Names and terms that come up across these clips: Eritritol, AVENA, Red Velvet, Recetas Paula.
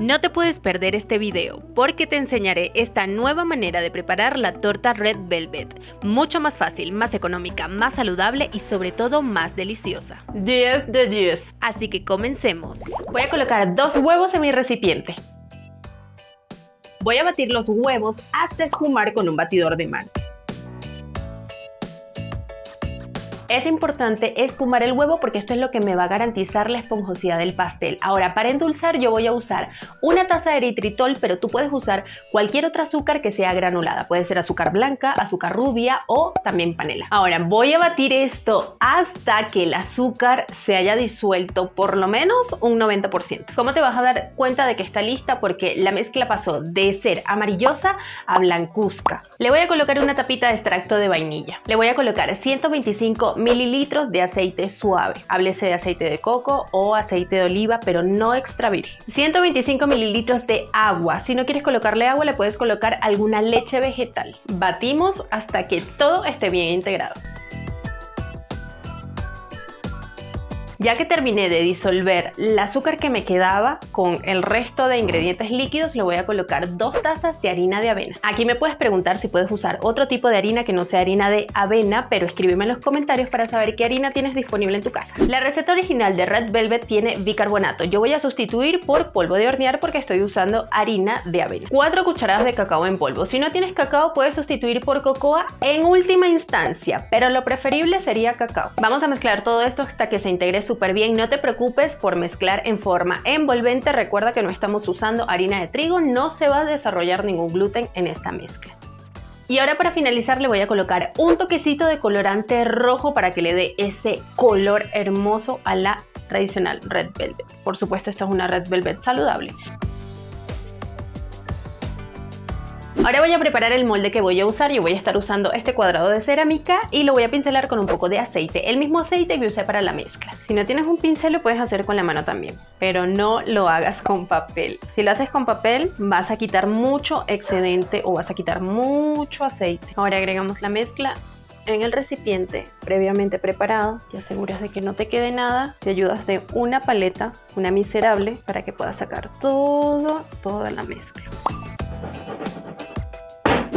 No te puedes perder este video porque te enseñaré esta nueva manera de preparar la torta Red Velvet, mucho más fácil, más económica, más saludable y sobre todo más deliciosa. 10 de 10. Así que comencemos. Voy a colocar 2 huevos en mi recipiente. Voy a batir los huevos hasta espumar con un batidor de mano. Es importante espumar el huevo porque esto es lo que me va a garantizar la esponjosidad del pastel. Ahora, para endulzar yo voy a usar 1 taza de eritritol, pero tú puedes usar cualquier otra azúcar que sea granulada. Puede ser azúcar blanca, azúcar rubia o también panela. Ahora, voy a batir esto hasta que el azúcar se haya disuelto por lo menos un 90%. ¿Cómo te vas a dar cuenta de que está lista? Porque la mezcla pasó de ser amarillosa a blancuzca. Le voy a colocar una tapita de extracto de vainilla. Le voy a colocar 125 ml de aceite suave, háblese de aceite de coco o aceite de oliva, pero no extra virgen. 125 ml de agua. Si no quieres colocarle agua, le puedes colocar alguna leche vegetal. Batimos hasta que todo esté bien integrado. Ya que terminé de disolver el azúcar que me quedaba con el resto de ingredientes líquidos, le voy a colocar 2 tazas de harina de avena. Aquí me puedes preguntar si puedes usar otro tipo de harina que no sea harina de avena, pero escríbeme en los comentarios para saber qué harina tienes disponible en tu casa. La receta original de Red Velvet tiene bicarbonato. Yo voy a sustituir por polvo de hornear porque estoy usando harina de avena. 4 cucharadas de cacao en polvo. Si no tienes cacao, puedes sustituir por cocoa en última instancia, pero lo preferible sería cacao. Vamos a mezclar todo esto hasta que se integre súper bien. No te preocupes por mezclar en forma envolvente. Recuerda que no estamos usando harina de trigo, no se va a desarrollar ningún gluten en esta mezcla. Y ahora, para finalizar, le voy a colocar un toquecito de colorante rojo para que le dé ese color hermoso a la tradicional Red Velvet. Por supuesto, esta es una Red Velvet saludable. Ahora voy a preparar el molde que voy a usar. Yo voy a estar usando este cuadrado de cerámica y lo voy a pincelar con un poco de aceite, el mismo aceite que usé para la mezcla. Si no tienes un pincel, lo puedes hacer con la mano también, pero no lo hagas con papel. Si lo haces con papel, vas a quitar mucho excedente o vas a quitar mucho aceite. Ahora agregamos la mezcla en el recipiente previamente preparado. Te aseguras de que no te quede nada. Te ayudas de una paleta, una miserable, para que puedas sacar toda la mezcla.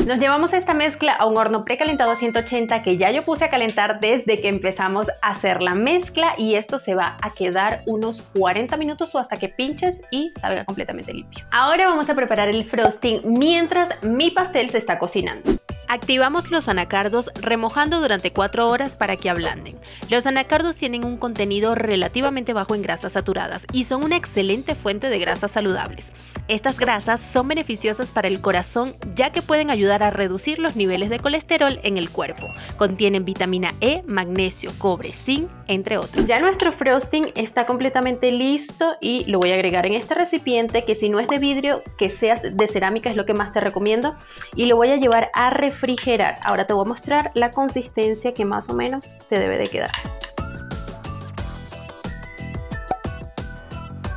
Nos llevamos esta mezcla a un horno precalentado a 180 que ya yo puse a calentar desde que empezamos a hacer la mezcla, y esto se va a quedar unos 40 minutos o hasta que pinches y salga completamente limpio. Ahora vamos a preparar el frosting mientras mi pastel se está cocinando. Activamos los anacardos remojando durante 4 horas para que ablanden. Los anacardos tienen un contenido relativamente bajo en grasas saturadas y son una excelente fuente de grasas saludables. Estas grasas son beneficiosas para el corazón, ya que pueden ayudar a reducir los niveles de colesterol en el cuerpo. Contienen vitamina E, magnesio, cobre, zinc, entre otros. Ya nuestro frosting está completamente listo y lo voy a agregar en este recipiente, que si no es de vidrio, que sea de cerámica es lo que más te recomiendo, y lo voy a llevar a refrigerar. Ahora te voy a mostrar la consistencia que más o menos te debe de quedar.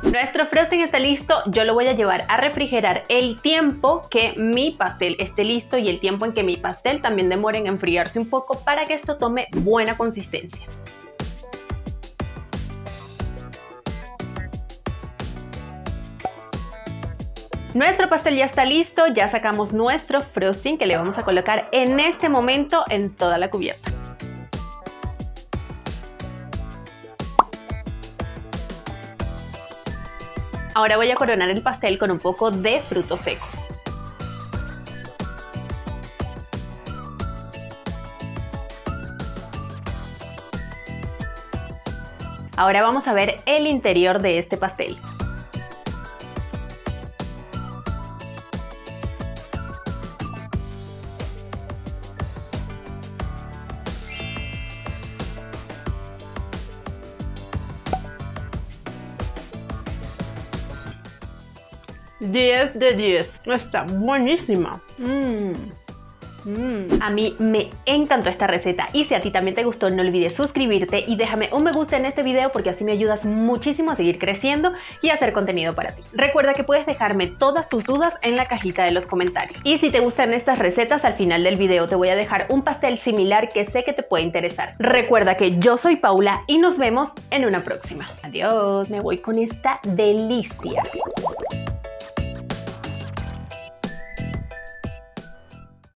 Nuestro frosting está listo. Yo lo voy a llevar a refrigerar el tiempo que mi pastel esté listo y el tiempo en que mi pastel también demore en enfriarse un poco para que esto tome buena consistencia. Nuestro pastel ya está listo, ya sacamos nuestro frosting que le vamos a colocar en este momento en toda la cubierta. Ahora voy a coronar el pastel con un poco de frutos secos. Ahora vamos a ver el interior de este pastel. ¡10 de 10! ¡Está buenísima! A mí me encantó esta receta, y si a ti también te gustó, no olvides suscribirte y déjame un me gusta en este video porque así me ayudas muchísimo a seguir creciendo y a hacer contenido para ti. Recuerda que puedes dejarme todas tus dudas en la cajita de los comentarios. Y si te gustan estas recetas, al final del video te voy a dejar un pastel similar que sé que te puede interesar. Recuerda que yo soy Paula y nos vemos en una próxima. Adiós, me voy con esta delicia.